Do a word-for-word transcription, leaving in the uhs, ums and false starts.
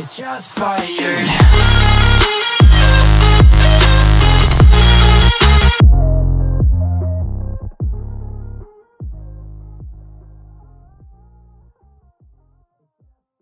It's just fired.